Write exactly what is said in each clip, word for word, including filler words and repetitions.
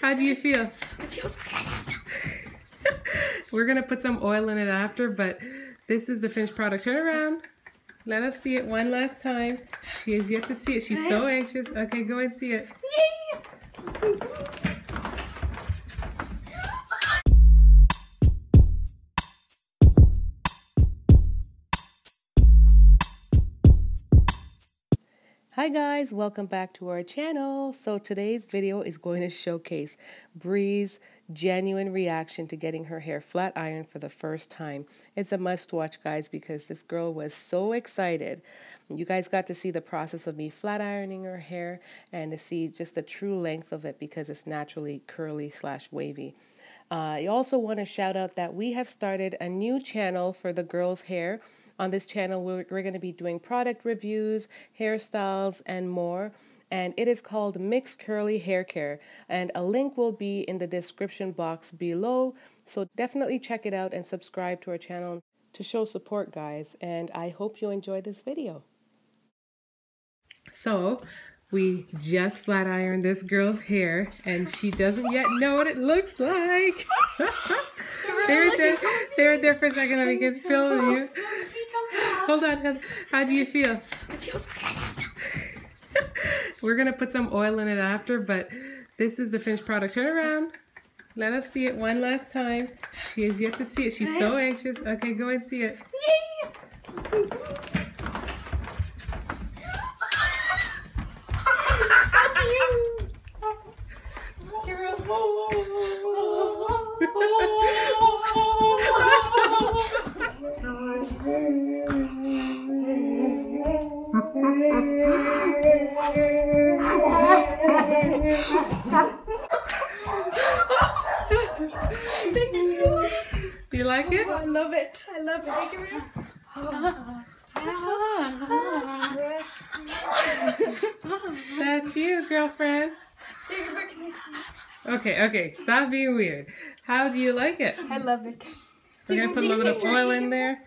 How do you feel? It feels so good. We're gonna put some oil in it after, but this is the finished product. Turn around. Let us see it one last time. She has yet to see it. She's so anxious. Okay, go and see it. Yay! Hi guys, welcome back to our channel. So today's video is going to showcase Bree's genuine reaction to getting her hair flat ironed for the first time. It's a must watch, guys, because this girl was so excited. You guys got to see the process of me flat ironing her hair and to see just the true length of it because it's naturally curly slash wavy. Uh, I also want to shout out that we have started a new channel for the girls' hair. On this channel, we're, we're going to be doing product reviews, hairstyles, and more. And it is called Mixed Curly Hair Care. And a link will be in the description box below. So definitely check it out and subscribe to our channel to show support, guys. And I hope you enjoyed this video. So we just flat ironed this girl's hair, and she doesn't yet know what it looks like. Sarah, said, Sarah, there for a second, I can feel you. Hold on, how do you feel? It feels so good. We're gonna put some oil in it after, but this is the finished product. Turn around. Let us see it one last time. She has yet to see it. She's so anxious. Okay, go and see it. Yay! Thank you. Do you like it? Oh, I love it. I love it. Take it real. That's you, girlfriend. Okay, okay. Stop being weird. How do you like it? I love it. We're gonna put a little bit of oil in there.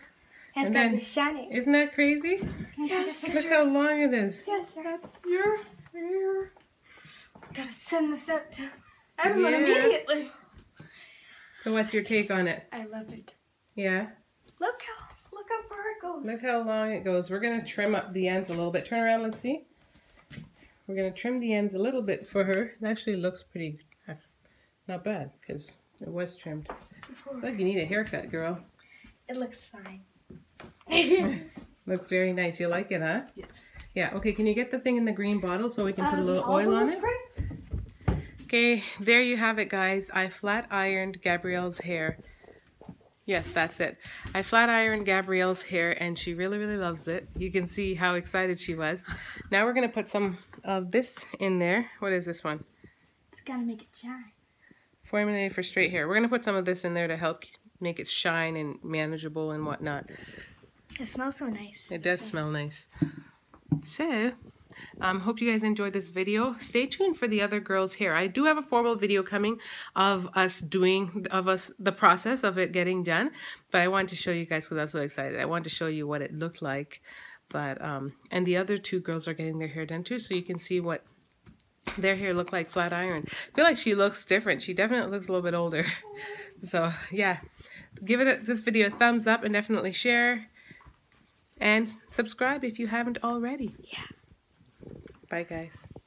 It's and then, shiny. Isn't that crazy? Yes. Look how long it is. Yes, that's your hair. Gotta send this out to everyone yeah. immediately. So what's your take on it? I love it. Yeah? Look how, look how far it goes. Look how long it goes. We're gonna trim up the ends a little bit. Turn around, let's see. We're gonna trim the ends a little bit for her. It actually looks pretty, not bad, because it was trimmed. Before. Look, you need a haircut, girl. It looks fine. Looks very nice. You like it, huh? Yes. Yeah, okay, can you get the thing in the green bottle so we can um, put a little oil on it? Spring? Okay, there you have it, guys. I flat ironed Gabrielle's hair. Yes, that's it. I flat ironed Gabrielle's hair and she really, really loves it. You can see how excited she was. Now we're going to put some of this in there. What is this one? It's got to make it shine. Formulated for straight hair. We're going to put some of this in there to help make it shine and manageable and whatnot. It smells so nice. It does smell nice. So, um, hope you guys enjoyed this video. Stay tuned for the other girls' hair. I do have a formal video coming of us doing, of us, the process of it getting done. But I wanted to show you guys because I was so excited. I wanted to show you what it looked like. But, um, and the other two girls are getting their hair done too, so you can see what their hair looked like flat iron. I feel like she looks different. She definitely looks a little bit older. So, yeah. Give it a, this video a thumbs up and definitely share. And subscribe if you haven't already. Yeah. Bye, guys.